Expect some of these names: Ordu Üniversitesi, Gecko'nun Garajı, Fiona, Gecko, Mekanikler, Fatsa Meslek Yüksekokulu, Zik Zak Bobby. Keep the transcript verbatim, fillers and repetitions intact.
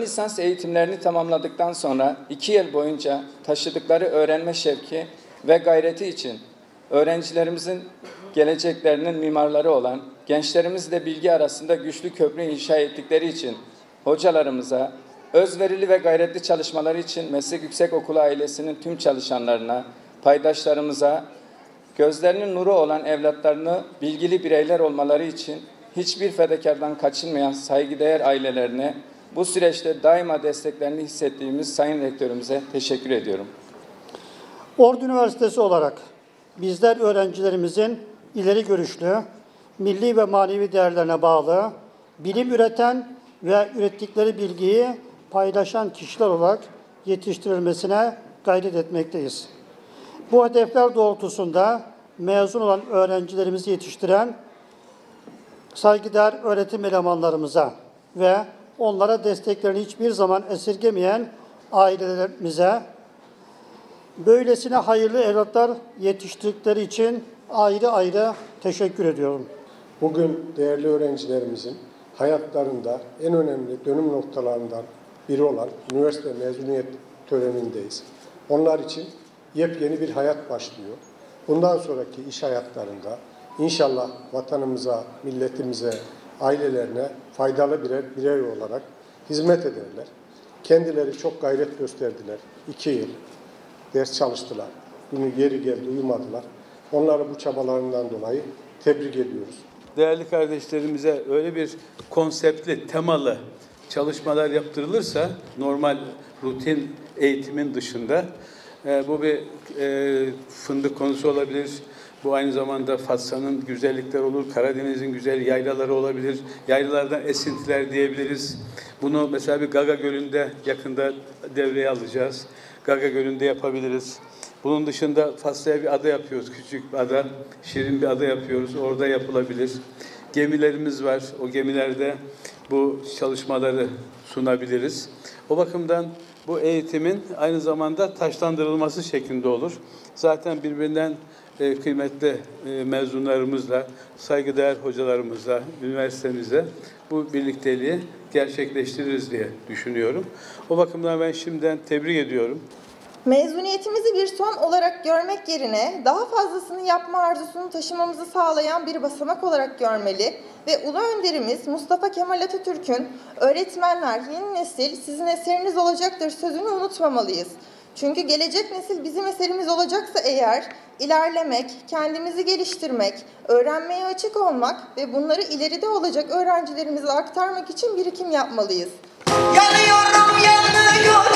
Ön lisans eğitimlerini tamamladıktan sonra iki yıl boyunca taşıdıkları öğrenme şevki ve gayreti için öğrencilerimizin geleceklerinin mimarları olan gençlerimizle bilgi arasında güçlü köprü inşa ettikleri için hocalarımıza, özverili ve gayretli çalışmaları için Meslek Yüksekokulu ailesinin tüm çalışanlarına, paydaşlarımıza, gözlerinin nuru olan evlatlarını bilgili bireyler olmaları için hiçbir fedakardan kaçınmayan saygıdeğer ailelerine, bu süreçte daima desteklerini hissettiğimiz Sayın Rektörümüze teşekkür ediyorum. Ordu Üniversitesi olarak bizler öğrencilerimizin ileri görüşlü, milli ve manevi değerlerine bağlı, bilim üreten ve ürettikleri bilgiyi paylaşan kişiler olarak yetiştirilmesine gayret etmekteyiz. Bu hedefler doğrultusunda mezun olan öğrencilerimizi yetiştiren saygıdeğer öğretim elemanlarımıza ve onlara desteklerini hiçbir zaman esirgemeyen ailelerimize, böylesine hayırlı evlatlar yetiştirdikleri için ayrı ayrı teşekkür ediyorum. Bugün değerli öğrencilerimizin hayatlarında en önemli dönüm noktalarından biri olan üniversite mezuniyet törenindeyiz. Onlar için yepyeni bir hayat başlıyor. Bundan sonraki iş hayatlarında inşallah vatanımıza, milletimize, ailelerine faydalı birer birey olarak hizmet ederler. Kendileri çok gayret gösterdiler. İki yıl ders çalıştılar. Günü geri geldi, uyumadılar. Onları bu çabalarından dolayı tebrik ediyoruz. Değerli kardeşlerimize öyle bir konseptli, temalı çalışmalar yaptırılırsa normal rutin eğitimin dışında e, bu bir e, fındık konusu olabilir. Bu aynı zamanda Fatsa'nın güzellikleri olur, Karadeniz'in güzel yaylaları olabilir, yaylalardan esintiler diyebiliriz. Bunu mesela bir Gaga Gölü'nde yakında devreye alacağız. Gaga Gölü'nde yapabiliriz. Bunun dışında Fatsa'ya bir ada yapıyoruz, küçük bir ada, şirin bir ada yapıyoruz, orada yapılabilir. Gemilerimiz var, o gemilerde bu çalışmaları sunabiliriz. O bakımdan bu eğitimin aynı zamanda taşlandırılması şeklinde olur. Zaten birbirinden kıymetli mezunlarımızla, saygıdeğer hocalarımızla, üniversitemizle bu birlikteliği gerçekleştiririz diye düşünüyorum. O bakımdan ben şimdiden tebrik ediyorum. Mezuniyetimizi bir son olarak görmek yerine daha fazlasını yapma arzusunu taşımamızı sağlayan bir basamak olarak görmeli ve Ulu Önderimiz Mustafa Kemal Atatürk'ün "Öğretmenler, yeni nesil sizin eseriniz olacaktır" sözünü unutmamalıyız. Çünkü gelecek nesil bizim eserimiz olacaksa eğer, ilerlemek, kendimizi geliştirmek, öğrenmeye açık olmak ve bunları ileride olacak öğrencilerimize aktarmak için birikim yapmalıyız. Yanıyorum, yanıyorum.